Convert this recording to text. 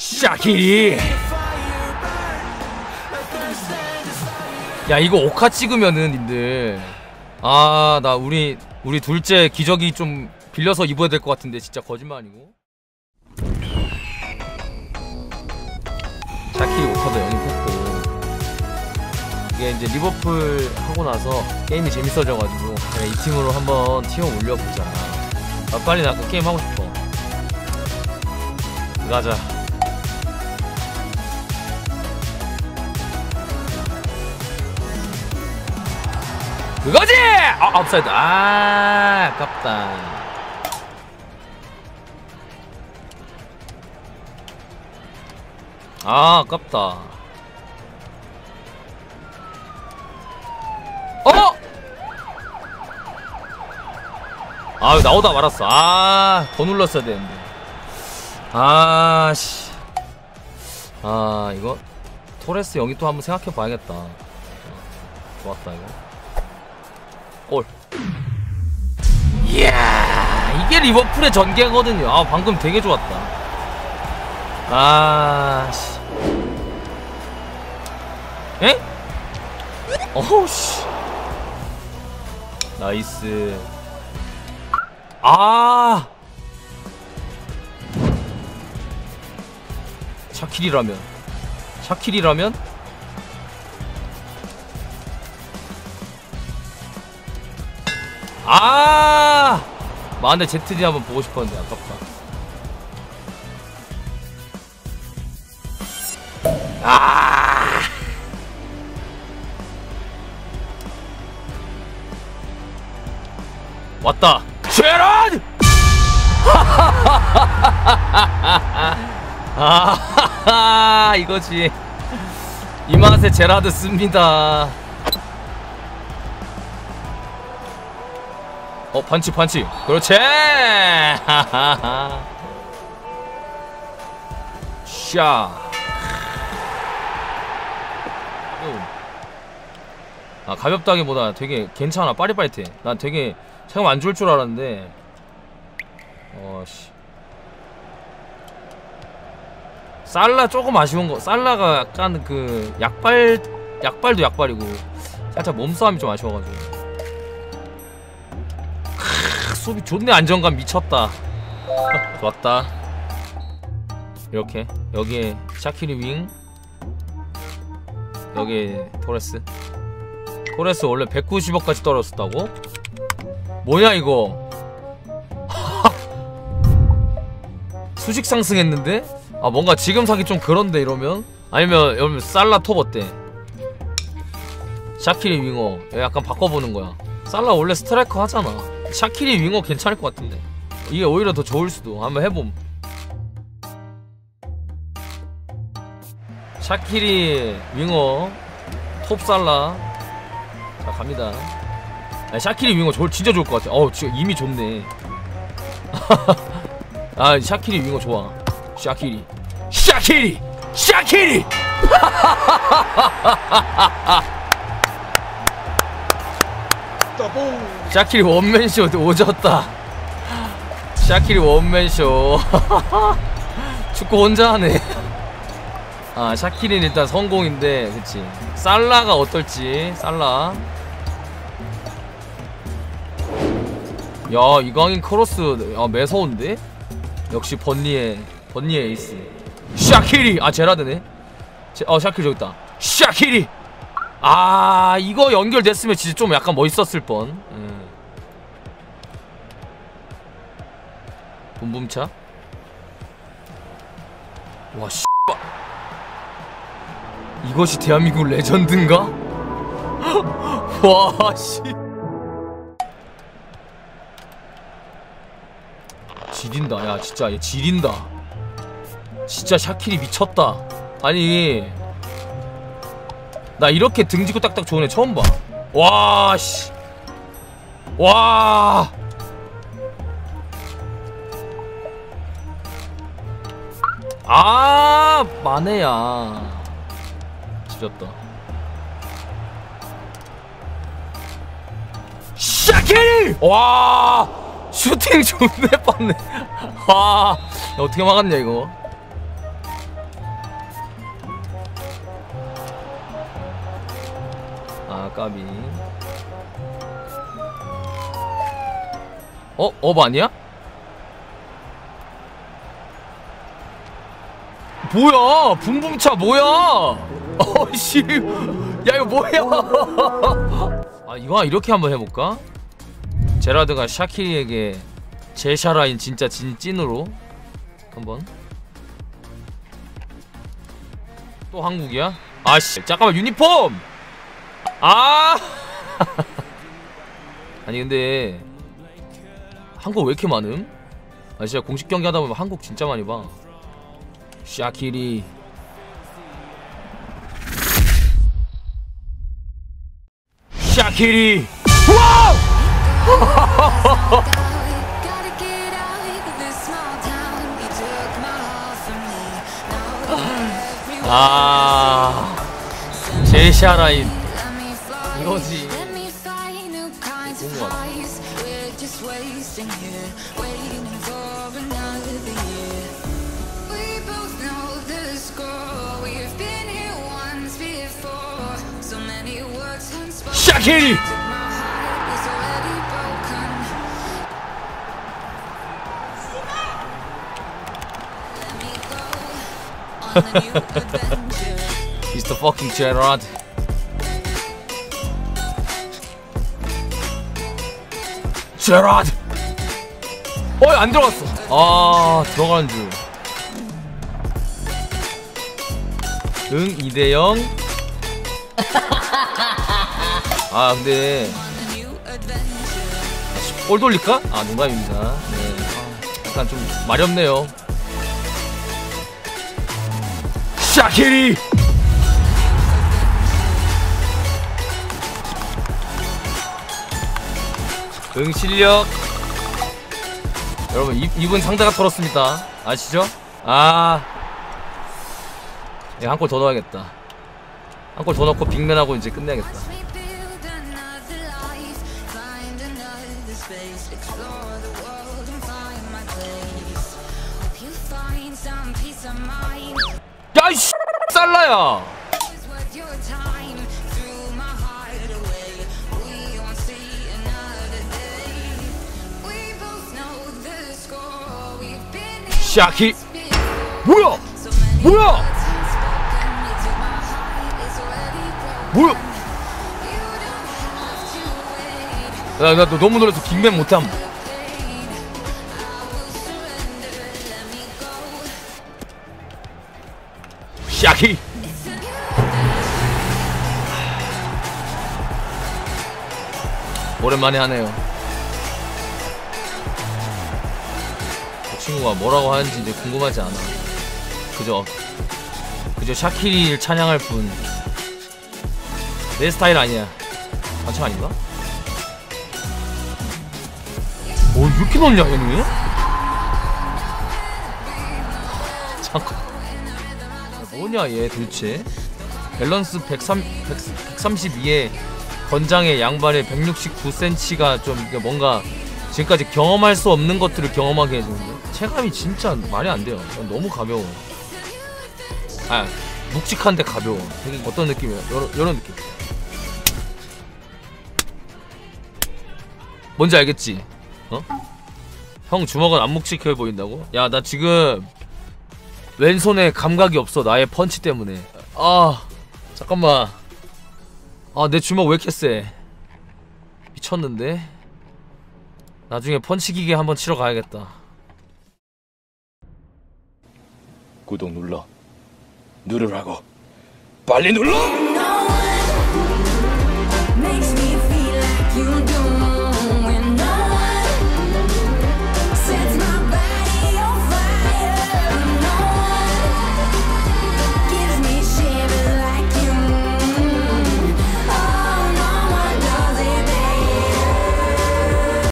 샤키리. 야 이거 오카 찍으면은 님들, 아 나 우리 둘째 기저귀 좀 빌려서 입어야 될 것 같은데 진짜 거짓말 아니고. 샤키리 오카도 영입했고, 이게 이제 리버풀 하고 나서 게임이 재밌어져가지고 그래, 이 팀으로 한번 팀을 올려보자. 아 빨리 나 그 게임 하고 싶어. 가자. 그거지! 아 업사이드. 아 아깝다. 아 아깝다. 어? 아 나오다 말았어. 아 더 눌렀어야 되는데. 아씨. 아 이거 토레스 영입 또 한번 생각해 봐야겠다. 좋았다 이거. 골. 이야 이게 리버풀의 전개거든요. 아 방금 되게 좋았다. 아씨. 에? 어우씨. 나이스. 아. 샤키리라면? 아! 만에 제트디 한번 보고 싶었는데 아깝다. 아! 왔다. 제라드! 아! 하하 이거지. 이 맛에 제라드 씁니다. 어 반칙 그렇지. 하하하. 샤. 아 가볍다기보다 되게 괜찮아. 빠릿빠릿해. 난 되게 체감 안 좋을 줄 알았는데. 어씨. 살라 조금 아쉬운 거. 살라가 약간 그 약발도 약발이고 살짝 몸싸움이 좀 아쉬워가지고. 크, 수비 좋네. 안정감 미쳤다. 좋았다. 이렇게 여기에 샤키리 윙, 여기에 토레스 원래 190억까지 떨어졌다고? 뭐야 이거. 수직 상승했는데? 아 뭔가 지금 사기 좀 그런데 이러면? 아니면 여러분 살라 톱 어때? 샤키리 윙어 약간 바꿔보는 거야. 살라 원래 스트라이커 하잖아. 샤키리 윙어 괜찮을 것 같은데 이게 오히려 더 좋을 수도. 한번 해봄. 샤키리 윙어 톱 살라. 자 갑니다. 아, 샤키리 윙어 진짜 좋을 것 같아. 어우 지금 이미 좋네. 아 샤키리 윙어 좋아. 샤키리! 샤키리 원맨쇼 오졌다. 샤키리 원맨쇼. 축구 혼자 하네. 아 샤키리는 일단 성공인데 그치. 살라가 어떨지. 살라. 야 이강인 크로스. 아 매서운데? 역시 번리의 에이스. 샤키리! 아 제라드네. 샤키리 저기있다. 샤키리! 아 이거 연결됐으면 진짜 좀 약간 멋있었을 뻔. 붐붐차. 와 씨. 이것이 대한민국 레전드인가? 와 씨. 지린다. 야 진짜 얘 지린다. 진짜 샤키리 미쳤다. 아니 나 이렇게 등지고 딱딱 좋은 애 처음 봐. 와 씨. 와. 아 마네야. 지렸다. 샤키리! 와. 슈팅 존나 뻔네. 와, 어떻게 막았냐 이거. 까비. 어? 업 아니야? 뭐야? 붐붐차 뭐야? 어이씨, 야 이거 뭐야? 아 이거 이렇게 한번 해볼까? 제라드가 샤키리에게 제샤라인 진짜 찐으로 한번. 또 한국이야? 아씨 잠깐만 유니폼! 아! 아니 근데 한국 왜 이렇게 많음? 아 진짜 공식 경기 하다보면 한국 진짜 많이 봐. 샤키리 샤키리 와우! 아 제샤라인 이거지. 좋은 것 같아. 샤키리 He's the fucking Gerard. Gerard. 어이 안 들어갔어. 아 들어가는 줄. 응 2대0. 아 근데 골 돌릴까? 아 농담입니다. 네. 약간 좀 마렵네요. 샤키리 응 실력 여러분 입은 상대가 털었습니다. 아시죠? 아 한 골 더 넣어야겠다. 한 골 더 넣고 빅맨하고 이제 끝내야겠다. 야이씨 살라야. 샤키 뭐야 뭐야 뭐야. 나 너무 놀라서 빅맨 못함. 샤키 오랜만에 하네요. 그 친구가 뭐라고 하는지 이제 궁금하지 않아. 그저 샤키리를 찬양할 뿐. 내 스타일 아니야. 반칙 아닌가? 뭐 이렇게 넣냐 얘는? 잠깐 뭐냐 얘 도대체. 밸런스 132에 건장에 양발에 169cm가 좀 뭔가 지금까지 경험할 수 없는 것들을 경험하게 해주는데 체감이 진짜 말이 안 돼요. 너무 가벼워. 아 묵직한데 가벼워. 되게 어떤 느낌이야? 이런 느낌. 뭔지 알겠지? 어? 형 주먹은 안 묵직해 보인다고? 야 나 지금 왼손에 감각이 없어. 나의 펀치 때문에. 아 잠깐만. 아 내 주먹 왜 이렇게 세? 미쳤는데? 나중에 펀치 기계 한번 치러 가야겠다. 구독 눌러. 누르라고. 빨리 눌러!